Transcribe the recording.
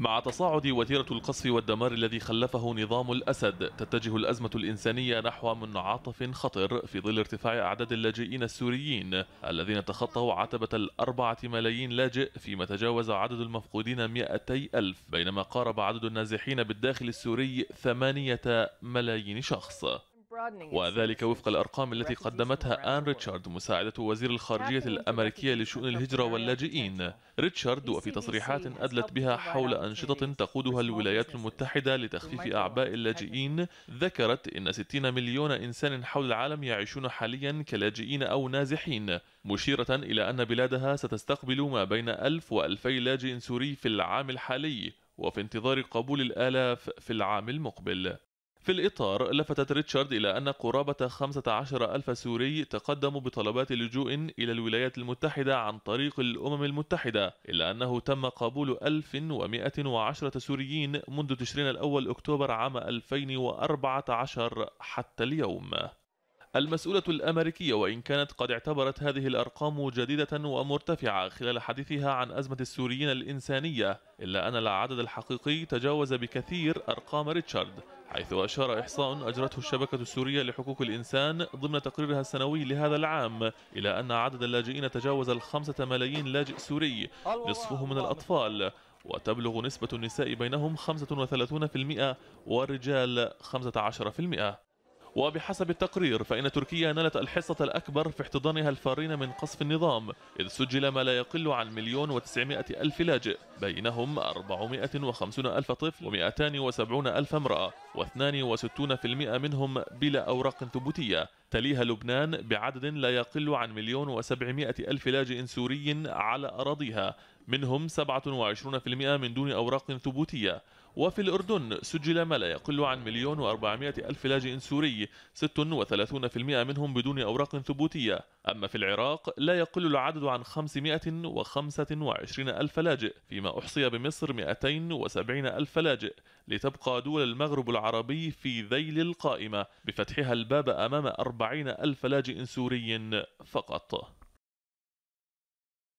مع تصاعد وتيرة القصف والدمار الذي خلفه نظام الأسد، تتجه الأزمة الإنسانية نحو منعطف خطر في ظل ارتفاع أعداد اللاجئين السوريين الذين تخطوا عتبة 4 ملايين لاجئ، فيما تجاوز عدد المفقودين 200,000، بينما قارب عدد النازحين بالداخل السوري 8 ملايين شخص، وذلك وفق الأرقام التي قدمتها آن ريتشارد مساعدة وزير الخارجية الأمريكية لشؤون الهجرة واللاجئين. ريتشارد وفي تصريحات أدلت بها حول أنشطة تقودها الولايات المتحدة لتخفيف أعباء اللاجئين، ذكرت إن 60 مليون إنسان حول العالم يعيشون حاليا كلاجئين أو نازحين، مشيرة إلى أن بلادها ستستقبل ما بين 1000 و2000 لاجئ سوري في العام الحالي، وفي انتظار قبول الآلاف في العام المقبل. في الإطار، لفتت ريتشارد إلى أن قرابة 15,000 سوري تقدموا بطلبات اللجوء إلى الولايات المتحدة عن طريق الأمم المتحدة، إلا أنه تم قبول 1110 سوريين منذ تشرين الأول أكتوبر عام 2014 حتى اليوم. المسؤولة الأمريكية، وإن كانت قد اعتبرت هذه الأرقام جديدة ومرتفعة خلال حديثها عن أزمة السوريين الإنسانية، إلا أن العدد الحقيقي تجاوز بكثير أرقام ريتشارد، حيث أشار إحصاء أجرته الشبكة السورية لحقوق الإنسان ضمن تقريرها السنوي لهذا العام إلى أن عدد اللاجئين تجاوز 5 ملايين لاجئ سوري، نصفهم من الأطفال، وتبلغ نسبة النساء بينهم 35% والرجال 15%. وبحسب التقرير، فإن تركيا نالت الحصة الأكبر في احتضانها الفارين من قصف النظام، إذ سجل ما لا يقل عن 1,900,000 لاجئ، بينهم 450,000 طفل و270,000 امرأة، و62% منهم بلا أوراق ثبوتية. تليها لبنان بعدد لا يقل عن 1,700,000 لاجئ سوري على أراضيها، منهم 27% من دون أوراق ثبوتية. وفي الأردن سجل ما لا يقل عن 1,400,000 لاجئ سوري، 36% منهم بدون أوراق ثبوتية. أما في العراق لا يقل العدد عن 525,000 لاجئ، فيما أحصي بمصر 270,000 لاجئ، لتبقى دول المغرب العربي في ذيل القائمة، بفتحها الباب أمام 40,000 لاجئ سوري فقط.